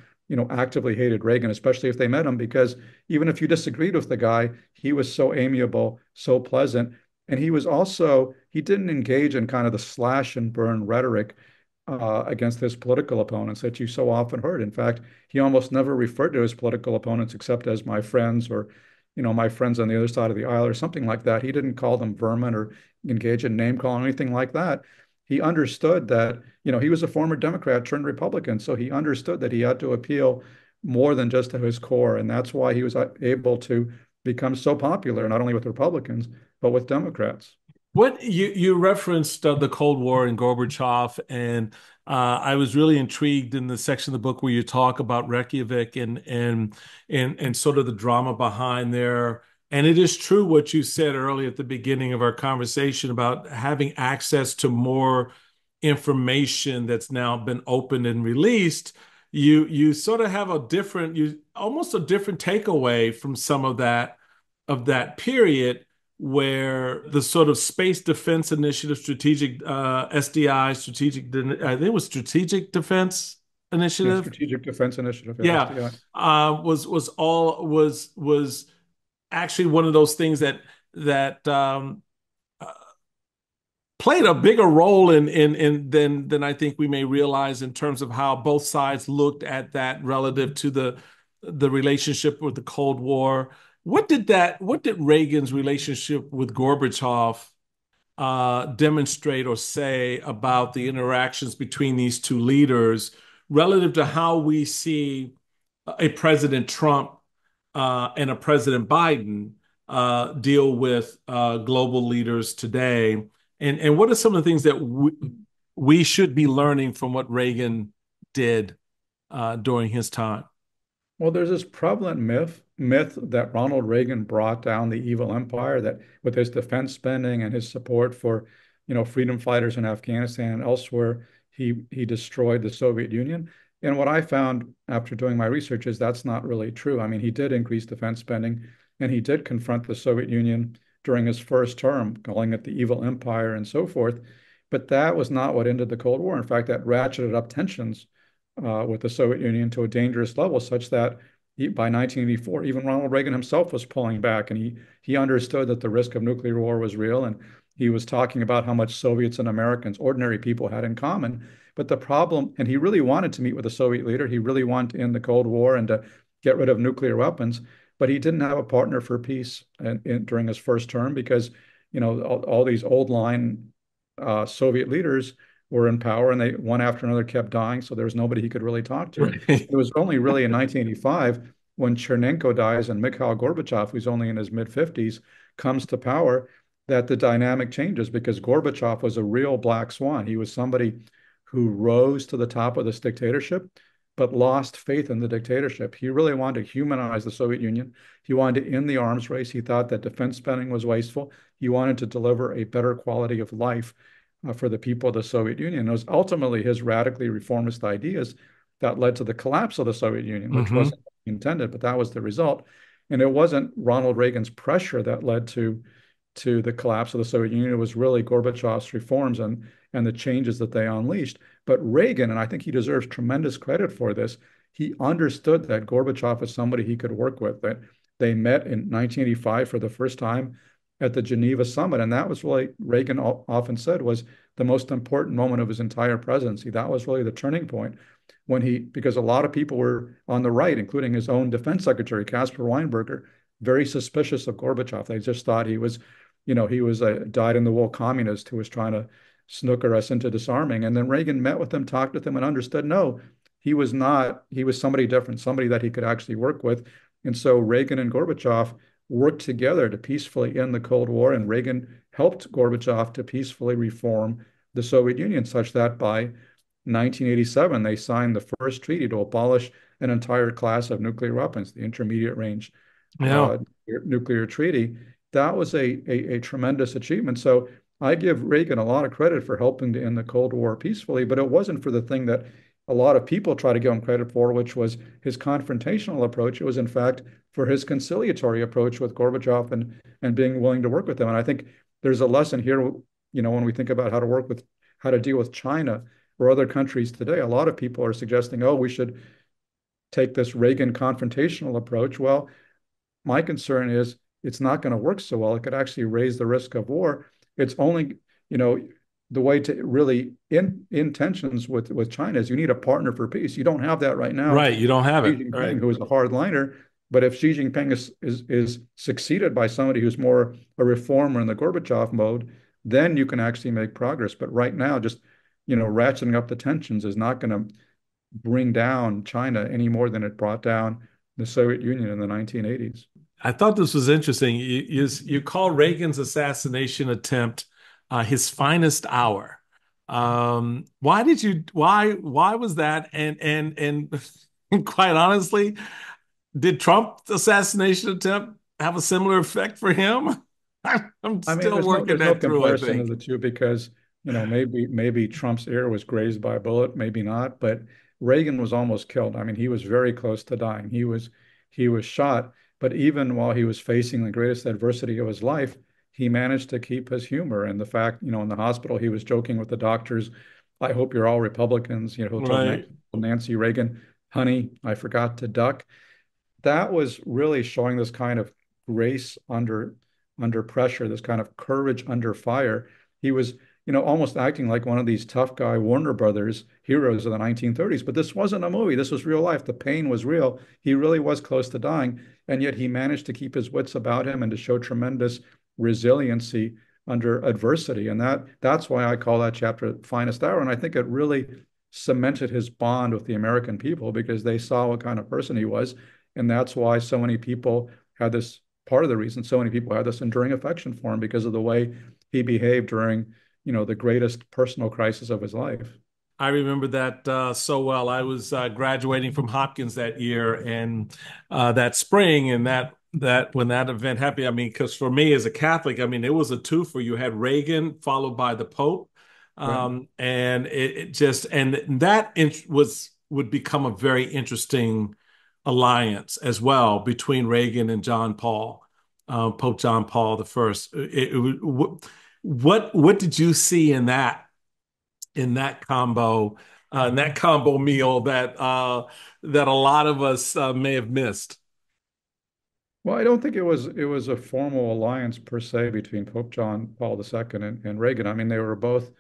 actively hated Reagan, especially if they met him, because even if you disagreed with the guy, he was so amiable, so pleasant. And he was also, he didn't engage in kind of the slash and burn rhetoric against his political opponents that you so often heard. In fact, he almost never referred to his political opponents except as my friends or, my friends on the other side of the aisle or something like that. He didn't call them vermin or engage in name calling or anything like that. He understood that, he was a former Democrat turned Republican. So he understood that he had to appeal more than just to his core. And that's why he was able to become so popular, not only with Republicans, but with Democrats. What you referenced the Cold War and Gorbachev, and I was really intrigued in the section of the book where you talk about Reykjavik and sort of the drama behind there. And it is true what you said early at the beginning of our conversation about having access to more information that's now been opened and released. You sort of have almost a different takeaway from some of that period, where the sort of Space Defense Initiative, Strategic Defense Initiative. Strategic Defense Initiative. Yeah. was actually one of those things that played a bigger role than I think we may realize in terms of how both sides looked at that relative to the relationship with the Cold War. What did Reagan's relationship with Gorbachev demonstrate or say about the interactions between these two leaders relative to how we see a President Trump and a President Biden deal with global leaders today? And what are some of the things that we should be learning from what Reagan did during his time? Well, there's this prevalent myth that Ronald Reagan brought down the evil empire, that with his defense spending and his support for, freedom fighters in Afghanistan and elsewhere, he destroyed the Soviet Union. And what I found after doing my research is that's not really true. I mean, he did increase defense spending, and he did confront the Soviet Union during his first term, calling it the evil empire and so forth. But that was not what ended the Cold War. In fact, that ratcheted up tensions with the Soviet Union to a dangerous level, such that by 1984, even Ronald Reagan himself was pulling back, and he understood that the risk of nuclear war was real, and he was talking about how much Soviets and Americans, ordinary people, had in common. But the problem, and he really wanted to meet with a Soviet leader, he really wanted to end the Cold War and to get rid of nuclear weapons, but he didn't have a partner for peace during his first term because, all these old line Soviet leaders were in power, and they one after another kept dying. So there was nobody he could really talk to. Right. It was only really in 1985 when Chernenko dies and Mikhail Gorbachev, who's only in his mid-50s, comes to power, that the dynamic changes, because Gorbachev was a real black swan. He was somebody who rose to the top of this dictatorship, but lost faith in the dictatorship. He really wanted to humanize the Soviet Union. He wanted to end the arms race. He thought that defense spending was wasteful. He wanted to deliver a better quality of life for the people of the Soviet Union. And it was ultimately his radically reformist ideas that led to the collapse of the Soviet Union, which wasn't intended, but that was the result. And it wasn't Ronald Reagan's pressure that led to the collapse of the Soviet Union. It was really Gorbachev's reforms and the changes that they unleashed. But Reagan, and I think he deserves tremendous credit for this, he understood that Gorbachev is somebody he could work with. That they met in 1985 for the first time at the Geneva summit. And that was really, Reagan often said, was the most important moment of his entire presidency. That was really the turning point when he, because a lot of people were on the right, including his own defense secretary, Caspar Weinberger, very suspicious of Gorbachev. They just thought he was, you know, he was a dyed-in-the-wool communist who was trying to snooker us into disarming. And then Reagan met with them, talked with them, and understood, no, he was not, he was somebody different, somebody that he could actually work with. And so Reagan and Gorbachev worked together to peacefully end the Cold War, and Reagan helped Gorbachev to peacefully reform the Soviet Union, such that by 1987, they signed the first treaty to abolish an entire class of nuclear weapons, the Intermediate Range Nuclear Treaty. That was a tremendous achievement. So I give Reagan a lot of credit for helping to end the Cold War peacefully, but it wasn't for the thing that a lot of people try to give him credit for, which was his confrontational approach. It was, in fact, for his conciliatory approach with Gorbachev and being willing to work with him. And I think there's a lesson here, you know, when we think about how to deal with China or other countries today. A lot of people are suggesting, oh, we should take this Reagan confrontational approach. Well, my concern is it's not going to work so well. It could actually raise the risk of war. It's only, you know, the way to really end tensions with China is you need a partner for peace. You don't have that right now. Right, you don't have it. Xi Jinping, right, who is a hardliner, but if Xi Jinping is succeeded by somebody who's more a reformer in the Gorbachev mode, then you can actually make progress. But right now, just, you know, ratcheting up the tensions is not going to bring down China any more than it brought down the Soviet Union in the 1980s. I thought this was interesting. You call Reagan's assassination attempt his finest hour. Why was that? And quite honestly, did Trump's assassination attempt have a similar effect for him? There's no comparison of the two, because, you know, maybe Trump's ear was grazed by a bullet, maybe not, but Reagan was almost killed. I mean, he was very close to dying. He was shot. But even while he was facing the greatest adversity of his life, he managed to keep his humor. And the fact, you know, in the hospital, he was joking with the doctors, I hope you're all Republicans. You know, he'll tell Nancy Reagan, honey, I forgot to duck. That was really showing this kind of grace under pressure, this kind of courage under fire. He was, you know, almost acting like one of these tough guy Warner Brothers heroes of the 1930s. But this wasn't a movie. This was real life. The pain was real. He really was close to dying. And yet he managed to keep his wits about him and to show tremendous resiliency under adversity. And that's why I call that chapter Finest Hour. And I think it really cemented his bond with the American people, because they saw what kind of person he was. And that's why so many people had this, part of the reason so many people had this enduring affection for him, because of the way he behaved during, you know, the greatest personal crisis of his life. I remember that so well. I was graduating from Hopkins that year and that spring, and that when that event happened, I mean, because for me as a Catholic, I mean, it was a twofer. You had Reagan followed by the Pope, right. And it would become a very interesting alliance as well between Reagan and John Paul, Pope John Paul I. What did you see in that? In that combo meal that a lot of us may have missed? Well, I don't think it was a formal alliance per se between Pope John Paul II and Reagan. I mean, they were both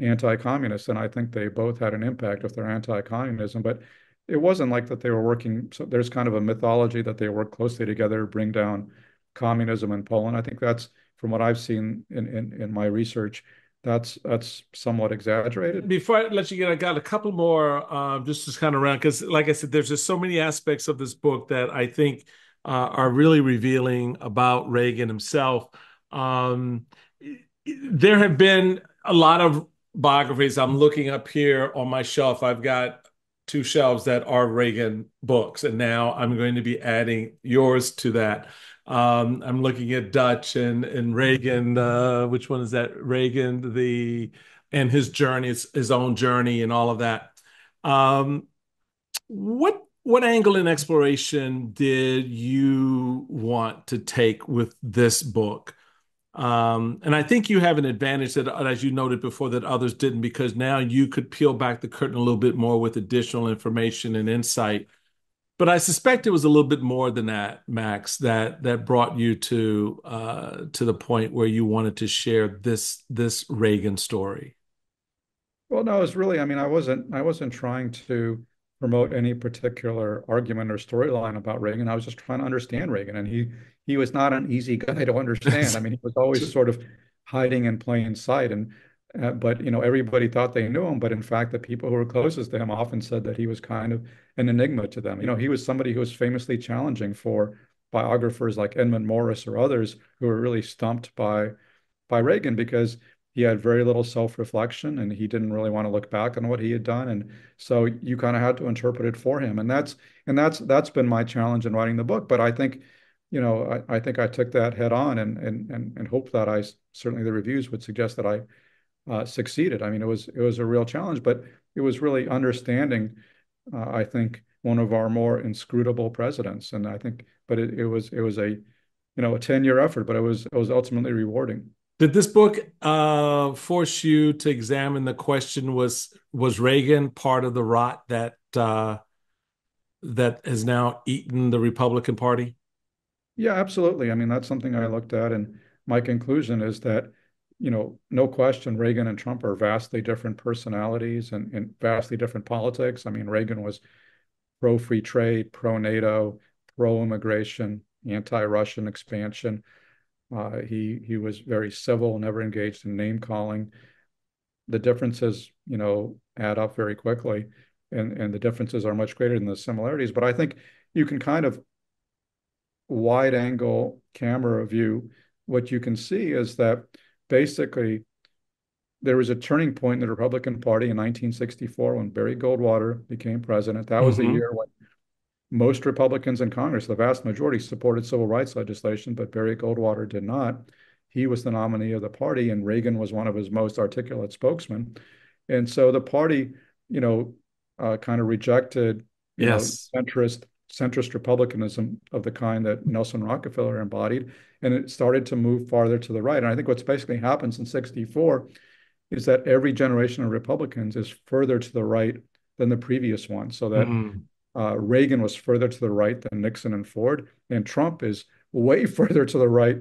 anti-communists, and I think they both had an impact with their anti-communism. But it wasn't like that they were working. So there's kind of a mythology that they work closely together to bring down communism in Poland. I think that's, from what I've seen in my research, That's somewhat exaggerated. Before I let you get, I got a couple more just to kind of round, because like I said, there's just so many aspects of this book that I think are really revealing about Reagan himself. There have been a lot of biographies. I'm looking up here on my shelf. I've got two shelves that are Reagan books, and now I'm going to be adding yours to that. I'm looking at Dutch and Reagan. Which one is that? Reagan, and his journey, his own journey, and all of that. What angle and exploration did you want to take with this book? And I think you have an advantage that, as you noted before, that others didn't, because now you could peel back the curtain a little bit more with additional information and insight. But I suspect it was a little bit more than that, Max, that brought you to the point where you wanted to share this Reagan story. Well, no, it's really, I mean, I wasn't trying to promote any particular argument or storyline about Reagan. I was just trying to understand Reagan, and he was not an easy guy to understand. I mean, he was always sort of hiding in plain sight, and but you know, everybody thought they knew him, but in fact, the people who were closest to him often said that he was kind of an enigma to them. You know, he was somebody who was famously challenging for biographers like Edmund Morris or others who were really stumped by Reagan, because he had very little self-reflection and he didn't really want to look back on what he had done, and so you kind of had to interpret it for him. And that's been my challenge in writing the book. But I think, you know, I think I took that head on, and hope that I certainly the reviews would suggest that I succeeded. I mean, it was a real challenge, but it was really understanding, I think, one of our more inscrutable presidents. And I think, but it was a, you know, a 10-year effort, but it was ultimately rewarding. Did this book force you to examine the question, was Reagan part of the rot that has now eaten the Republican Party? Yeah, absolutely. I mean, that's something I looked at, and my conclusion is that, you know, no question, Reagan and Trump are vastly different personalities and vastly different politics. I mean, Reagan was pro-free trade, pro-NATO, pro-immigration, anti-Russian expansion. He was very civil, never engaged in name-calling. The differences, you know, add up very quickly, and the differences are much greater than the similarities. But I think you can kind of wide-angle camera view. What you can see is that basically, there was a turning point in the Republican Party in 1964 when Barry Goldwater became president. That was the year when most Republicans in Congress, the vast majority, supported civil rights legislation, but Barry Goldwater did not. He was the nominee of the party, and Reagan was one of his most articulate spokesmen. And so the party, you know, kind of rejected, yes, you know, centrist republicanism of the kind that Nelson Rockefeller embodied, and it started to move farther to the right. And I think what's basically happened since 64 is that every generation of Republicans is further to the right than the previous one. So that Reagan was further to the right than Nixon and Ford, and Trump is way further to the right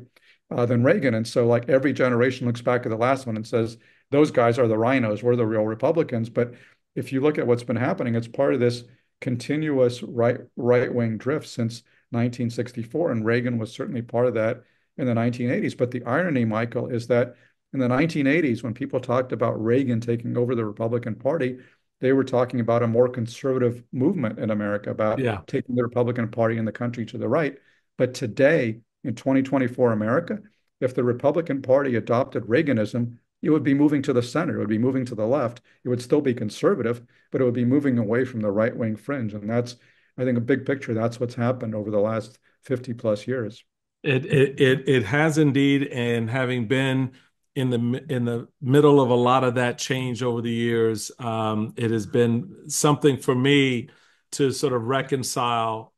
than Reagan. And so, like, every generation looks back at the last one and says, those guys are the rhinos, we're the real Republicans. But if you look at what's been happening, it's part of this continuous right-wing drift since 1964, and Reagan was certainly part of that in the 1980s. But the irony, Michael, is that in the 1980s, when people talked about Reagan taking over the Republican Party, they were talking about a more conservative movement in America, about taking the Republican Party and the country to the right. But today, in 2024 America, if the Republican Party adopted Reaganism, it would be moving to the center. It would be moving to the left. It would still be conservative, but it would be moving away from the right-wing fringe. And that's, I think, a big picture. That's what's happened over the last 50-plus years. It has indeed. And having been in the middle of a lot of that change over the years, it has been something for me to sort of reconcile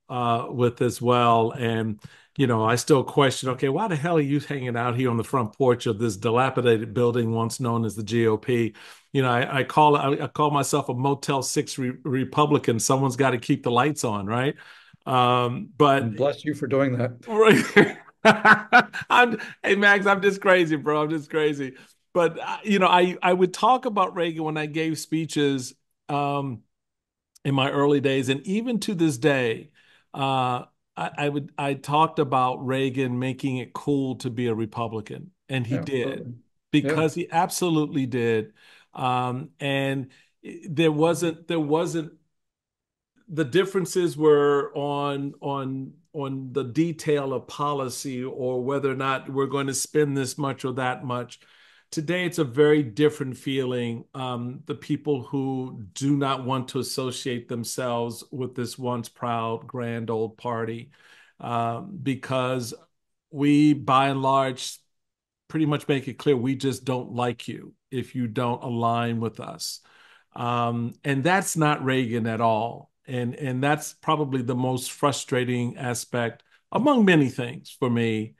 with as well. And you know, I still question, okay, why the hell are you hanging out here on the front porch of this dilapidated building once known as the GOP? You know, I call myself a Motel 6 Republican. Someone's got to keep the lights on, right? But and bless you for doing that. Right. Hey, Max, I'm just crazy, bro. I'm just crazy. But, you know, I would talk about Reagan when I gave speeches in my early days. And even to this day, I talked about Reagan making it cool to be a Republican, and he did. Absolutely. because he absolutely did. And there wasn't, the differences were on the detail of policy or whether or not we're going to spend this much or that much. Today, it's a very different feeling. The people who do not want to associate themselves with this once proud, grand old party, because we, by and large, pretty much make it clear we just don't like you if you don't align with us. And that's not Reagan at all. And that's probably the most frustrating aspect among many things for me,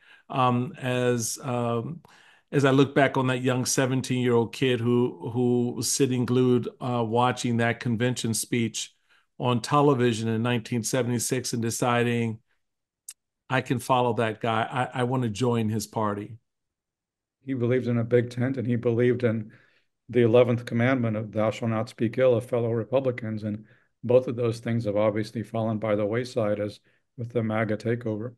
as I look back on that young 17-year-old kid who was sitting glued watching that convention speech on television in 1976 and deciding, I can follow that guy. I want to join his party. He believed in a big tent, and he believed in the 11th commandment of thou shalt not speak ill of fellow Republicans. And both of those things have obviously fallen by the wayside as with the MAGA takeover.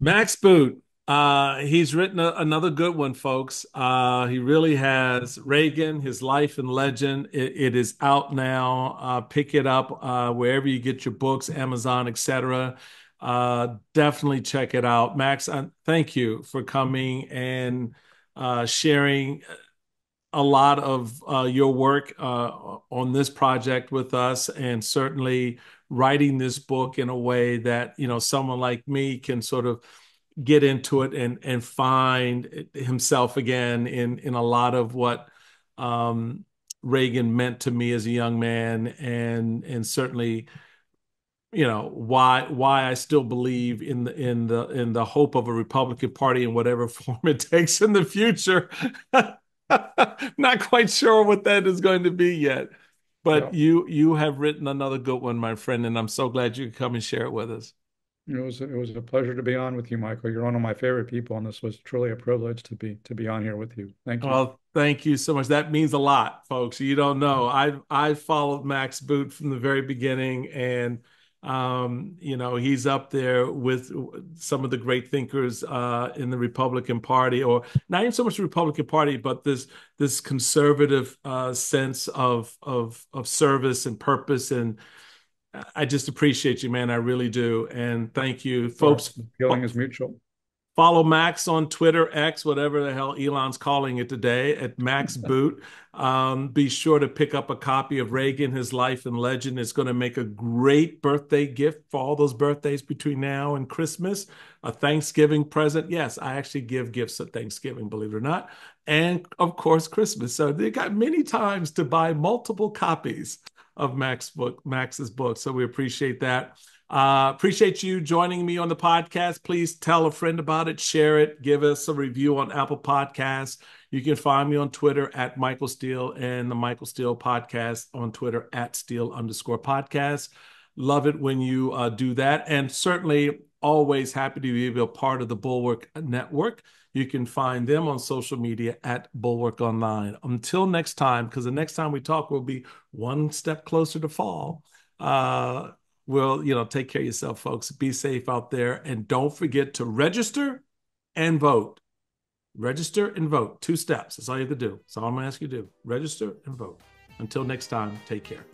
Max Boot. He's written another good one, folks. He really has. Reagan, His Life and Legend. It is out now. Pick it up wherever you get your books, Amazon, etc. Definitely check it out. Max, thank you for coming and sharing a lot of your work on this project with us, and certainly writing this book in a way that, you know, someone like me can sort of get into it and find himself again in a lot of what Reagan meant to me as a young man, and certainly, you know, why I still believe in the hope of a Republican Party in whatever form it takes in the future. Not quite sure what that is going to be yet, but you have written another good one, my friend, and I'm so glad you could come and share it with us. It was a pleasure to be on with you, Michael. You're one of my favorite people, and this was truly a privilege to be on here with you. Thank you. Well, thank you so much. That means a lot, folks. You don't know. I followed Max Boot from the very beginning, and you know, he's up there with some of the great thinkers in the Republican Party, or not even so much the Republican Party, but this conservative sense of service and purpose. And I just appreciate you, man. I really do. And thank you, folks. The feeling is mutual. Follow Max on Twitter, X, whatever the hell Elon's calling it today, at Max Boot. Be sure to pick up a copy of Reagan, His Life and Legend. It's going to make a great birthday gift for all those birthdays between now and Christmas, a Thanksgiving present. Yes, I actually give gifts at Thanksgiving, believe it or not. And, of course, Christmas. So they got many times to buy multiple copies of Max's book. So we appreciate that. Appreciate you joining me on the podcast. Please tell a friend about it, share it, give us a review on Apple Podcasts. You can find me on Twitter at Michael Steele, and the Michael Steele Podcast on Twitter at Steele_podcast. Love it when you do that. And certainly always happy to be a part of the Bulwark Network. You can find them on social media at Bulwark Online. Until next time, because the next time we talk, we'll be one step closer to fall. Well, you know, take care of yourself, folks. Be safe out there. And don't forget to register and vote. Register and vote. 2 steps. That's all you have to do. That's all I'm going to ask you to do. Register and vote. Until next time, take care.